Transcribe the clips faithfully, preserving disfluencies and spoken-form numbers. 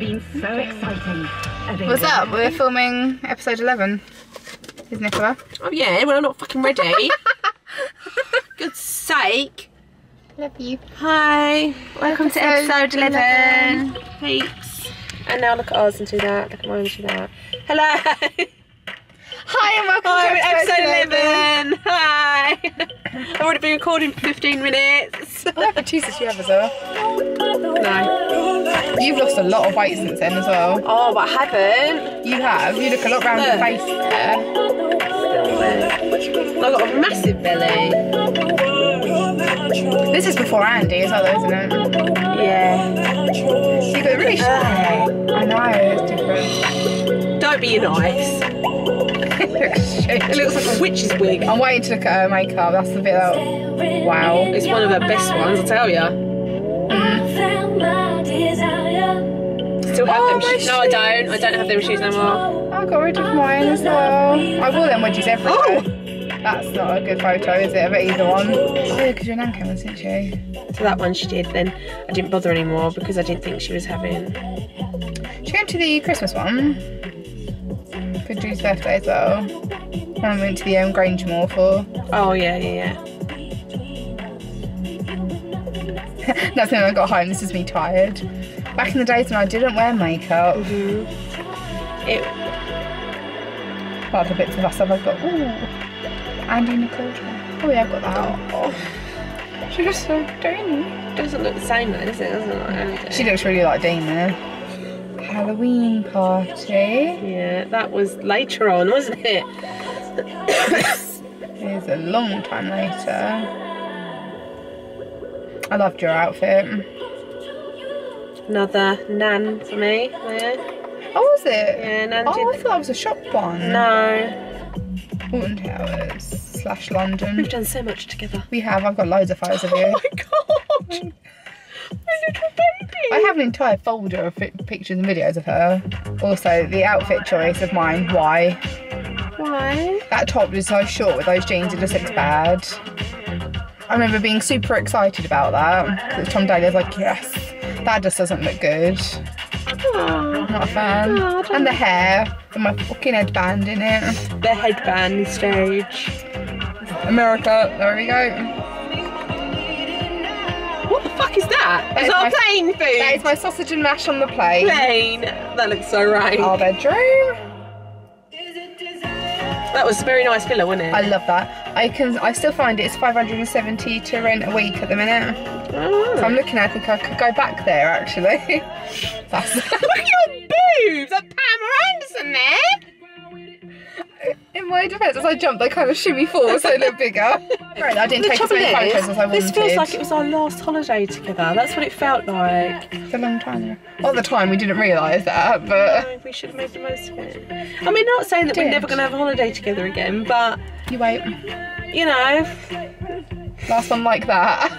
been so exciting. What's up? We're filming episode eleven. Is Nicola? Oh yeah, well I'm not fucking ready. Good sake. Love you. Hi. Welcome episode to episode eleven. Peeps. And now look at ours and do that. Look at mine and do that. Hello. Hi and welcome Hi, to episode, episode eleven. eleven. Hi. I've already been recording for fifteen minutes. I don't have Jesus you ever saw. No. You've lost a lot of weight since then as well. Oh, but I haven't. You have. You look a lot round look. Your face there. Still there. I've got a massive belly. This is before Andy as well, isn't it? Yeah. You got really shy. Uh, I know. It's different. Don't be nice. It looks shit. It looks like a witch's wig. I'm waiting to look at her makeup. That's the bit that, wow. It's one of her best ones, I tell ya. Mm. Still have oh, them shoes. No, I don't. I don't have them shoes no more. I got rid of mine as well. I wore them wedgies every oh. day. That's not a good photo, is it? Of either one. Oh, yeah, because your nan came on, didn't she? So that one she did, then I didn't bother anymore because I didn't think she was having. She came to the Christmas one. For Drew's birthday as well. And I went to the um, Grangemore for. Oh, yeah, yeah, yeah. That's when I got home. This is me tired. Back in the days when I didn't wear makeup. Mm-hmm. It. Well, the bits of us I've got. Ooh. Andy Nicola. Oh, yeah, I've got that. Oh. She looks so dreamy. Doesn't look the same though, does it? Doesn't look like anything. She looks really like Dean there. Halloween party. Yeah, that was later on, wasn't it? It was a long time later. I loved your outfit. Another nan for me. There. Oh, was it? Yeah, nan oh, did. I thought it was a shop one. No. Horton Towers slash London. We've done so much together. We have. I've got loads of photos of you. Oh my god. I have an entire folder of pictures and videos of her. Also, the outfit choice of mine, why? Why? That top was so short with those jeans, it just looks bad. I remember being super excited about that, because Tom Daley was like, yes, that just doesn't look good. Aww. Not a fan. Aww, and the hair, with my fucking headband in it. The headband stage. America, there we go. What the fuck is that? That is our plane food. That is my sausage and mash on the plane. Plane. That looks so right. Our bedroom. That was a very nice villa, wasn't it? I love that. I can. I still find it. It's five hundred and seventy to rent a week at the minute. Oh. So I'm looking. I think I could go back there actually. That's look at your boobs. That Pam Anderson there. In my defence, as I jumped, I kind of shimmy forward so I look bigger. Right, I didn't the take as many photos as I wanted. This feels like it was our last holiday together. That's what it felt like. It's a long time ago. Well, at the time, we didn't realise that, but... No, we should have made the most of it. I mean, not saying that Did. we're never going to have a holiday together again, but... You wait. You know... Last one like that.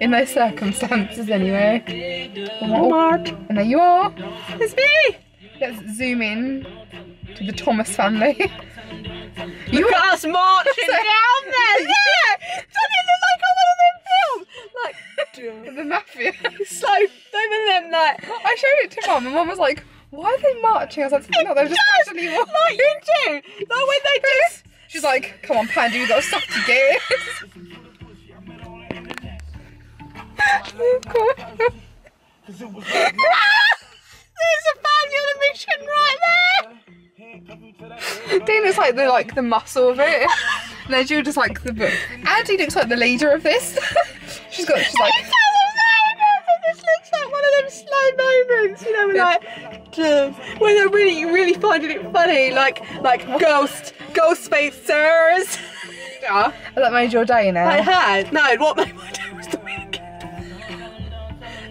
In those circumstances, anyway. Walmart. Oh, and there you are. It's me! Let's zoom in to the Thomas family. You Look at us marching so, down there! Yeah! Don't look like I'm one of them films! Like, dude. The mafia. So, they were them like... I showed it to mum and mum was like, why are they marching? I was like, no, they're just casually marching. Like you do! Like when they just... She's like, come on Pandy, you've got stuff to get. There's a family on a mission right there! Dean looks like the like the muscle of it. No, Jill just like the book. Andy looks like the leader of this. she's got she's like it just looks like one of them slow moments, you know, like when they're really really finding it funny, like like ghost ghost facers. Yeah. That made your day now. I had. No, what made my day was the week.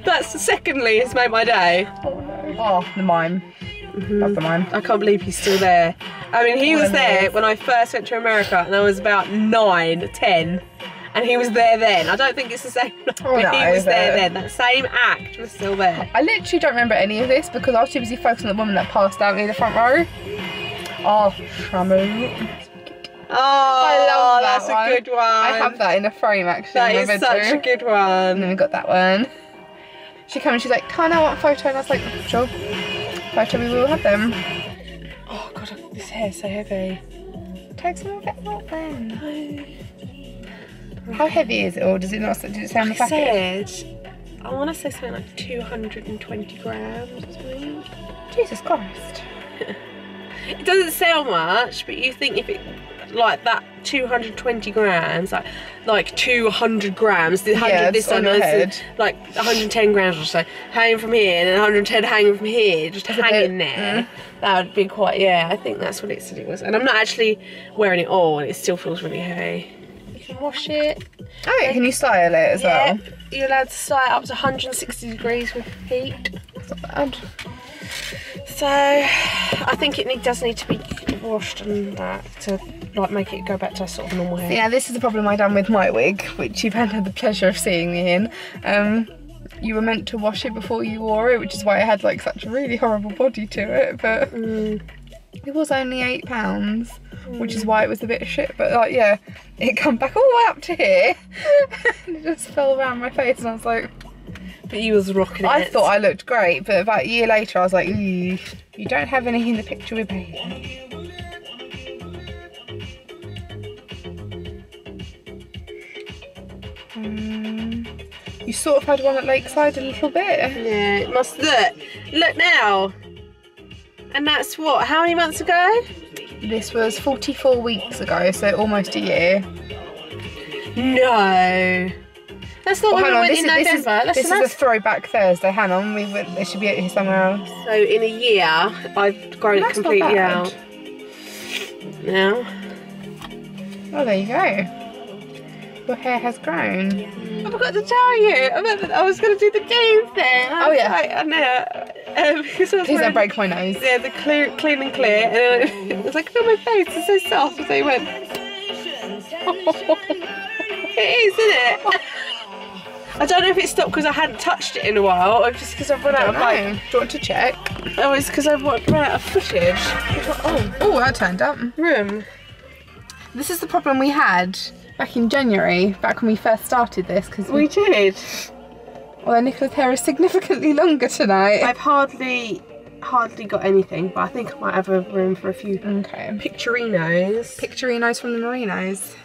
That's secondly it's made my day. Oh no. Oh, the mime. Mm-hmm. I can't believe he's still there. I mean, he was there when I first went to America and I was about nine, ten, and he was there then. I don't think it's the same, oh, no, he was there then. That same act was still there. I literally don't remember any of this because I was too busy focusing on the woman that passed out near the front row. Oh, Shamu. Oh, I love that that's one. a good one. I have that in a frame actually. That in my is bedroom. Such a good one. And then we got that one. she came and she's like, Tana, I want a photo, and I was like, sure, photo, we will have them. Oh god, this hair is so heavy. Take some of it out then. No. How heavy is it, or does it not, did it say on the packet? I said, I want to say something like two hundred and twenty grams or something. Jesus Christ. It doesn't sound much, but you think if it, like that two hundred and twenty grams, like like two hundred grams, the one hundred, yeah, this on one, this, like one hundred and ten grams or so, hanging from here, and then one hundred and ten hanging from here, just that's hanging there. Mm. That would be quite, yeah, I think that's what it said it was. And I'm not actually wearing it all, and it still feels really heavy. You can wash it. Oh, and can you style it as yeah, well? You're allowed to style it up to one hundred and sixty degrees with heat. That's not bad. So I think it need, does need to be washed and that to like make it go back to a sort of normal hair. Yeah, this is the problem I done with my wig, which you've had the pleasure of seeing me in. Um, you were meant to wash it before you wore it, which is why it had like such a really horrible body to it. But mm. it was only eight pounds, mm. which is why it was a bit shit. But like, yeah, it come back all the way up to here, and it just fell around my face, and I was like. But you was rocking it. I thought I looked great, but about a year later I was like, mm, you don't have anything in the picture with me. Um, you sort of had one at Lakeside a little bit. Yeah, it must look. Look now. And that's what, how many months ago? This was forty-four weeks ago, so almost a year. No. That's not well, when we went this in is, November. This is, that's this that's... is a throwback Thursday. Hang on, we were, it should be out here somewhere else. So in a year, I've grown it completely out. Now. Oh, there you go. Your hair has grown. I forgot to tell you. I was going to do the game thing. Oh yeah, like, I know. Um, because I was Please wearing, don't break my nose. Yeah, the clear, clean and clear, and it was like, oh, my face is so soft. So you went. Oh, it is, isn't it? I don't know if it stopped because I hadn't touched it in a while, or just because I've run out of like. Do you want to check? Oh, it's because I've run out of footage. Oh, oh, that turned up. Room. This is the problem we had back in January, back when we first started this. Because we, we did. Although Nicola's hair is significantly longer tonight. I've hardly, hardly got anything, but I think I might have a room for a few okay. pictorinos. Pictorinos from the Merinos.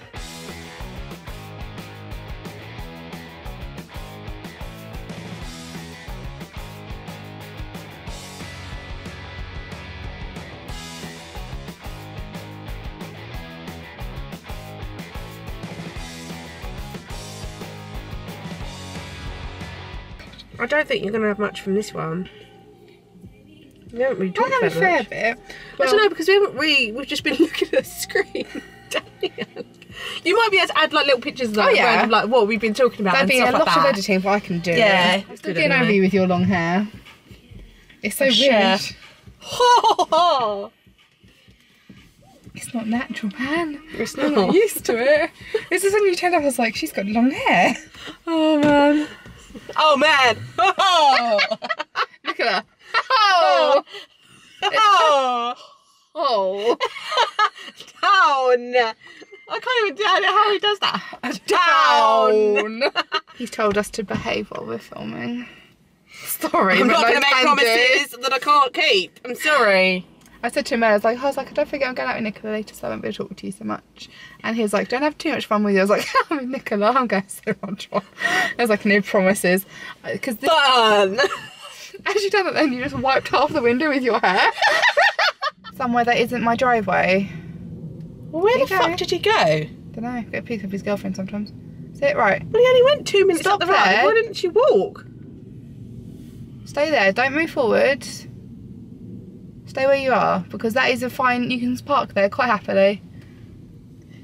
I don't think you're going to have much from this one. We haven't really talked about much. I don't have a fair bit. Well, I don't know, because we haven't really, we've just been looking at the screen. You might be able to add like little pictures of, like, oh, yeah. random, like what we've been talking about. That'd be a lot of editing, but I can do yeah, it. Yeah. It's good being over you with your long hair. It's so weird. It's not natural, man. It's not. I'm not used to it. This is when you turned up, I was like, she's got long hair. Oh, man. Oh man! Oh. Look at her! Oh! Oh! Oh! Down! I can't even. I don't know how he does that. Down! He's told us to behave while we're filming. Sorry, I'm not going to make promises that I can't keep. I'm sorry. I said to him, I was like, I was like, I don't think I'm going out with Nicola later, so I won't be able to talk to you so much. And he was like, don't have too much fun with you. I was like, I'm with Nicola, I'm going so much fun. I was like, no promises. Cause this fun! As you done it then, you just wiped half the window with your hair. Somewhere that isn't my driveway. Well, where the go. fuck did he go? I don't know, go pick up his girlfriend sometimes. Is it right? Well, he only went two minutes up the road. Why didn't she walk? Stay there, don't move forward. Stay where you are, because that is a fine, you can park there quite happily.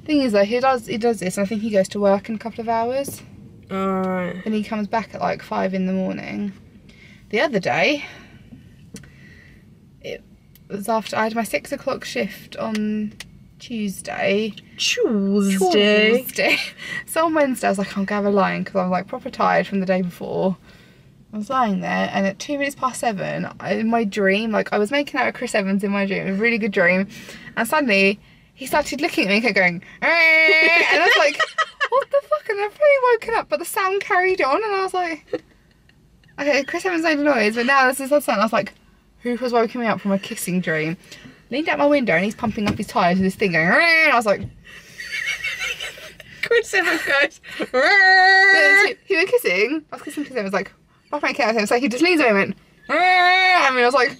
Thing is though, he does he does this, and I think he goes to work in a couple of hours. Alright. Then he comes back at like five in the morning. The other day, it was after I had my six o'clock shift on Tuesday. Tuesday. Tuesday. So on Wednesday I was like, I'm gonna have a line, because I was like proper tired from the day before. I was lying there, and at two minutes past seven, I, in my dream, like I was making out with Chris Evans in my dream, a really good dream, and suddenly he started looking at me and kept going, and I was like, what the fuck? And I've really woken up, but the sound carried on, and I was like, Okay, Chris Evans made a noise, but now this is the sound. I was like, who was woken me up from a kissing dream? Leaned out my window and he's pumping up his tyres with this thing going, and I was like, Chris Evans goes, yeah, he was kissing. I was kissing Chris Evans, like, I don't care with him. So he just leans away and went, I mean, I was like,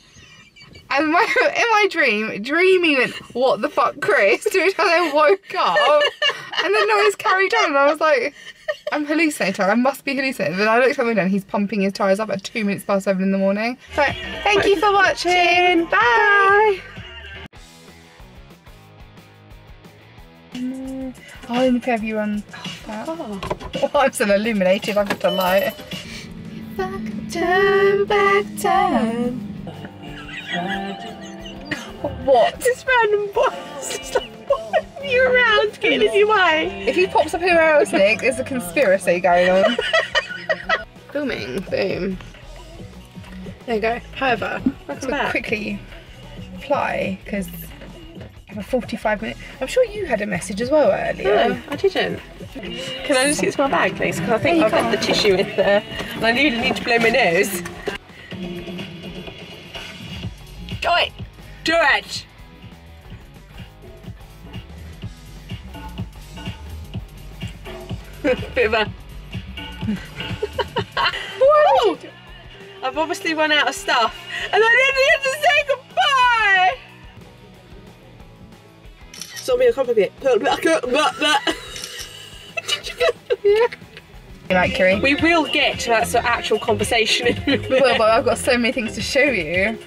and my, in my dream, dreaming went, what the fuck, Chris? To which I then woke up and the noise carried on. And I was like, I'm hallucinating, I must be hallucinating. And I looked at him and he's pumping his tyres up at two minutes past seven in the morning. So thank you for watching. Bye. Oh, let me put everyone. Oh, oh, I'm so illuminated, I've got a light. If I could turn back time. What? This random boy is just like, what? You're around, get in your way. If he pops up anywhere else, Nick, there's a conspiracy going on. Filming, boom. There you go. However, let's quickly fly, because I have a forty-five minute. I'm sure you had a message as well earlier. No, I didn't. Can I just get to my bag, please? Because I think I've got the tissue in there, and I really need to blow my nose. Do it! Do it! Bit of a... oh, I've obviously run out of stuff and I didn't even say goodbye! Sort me a complicate. Right, Kiri. We will get to that sort of actual conversation in a minute. We will, but I've got so many things to show you.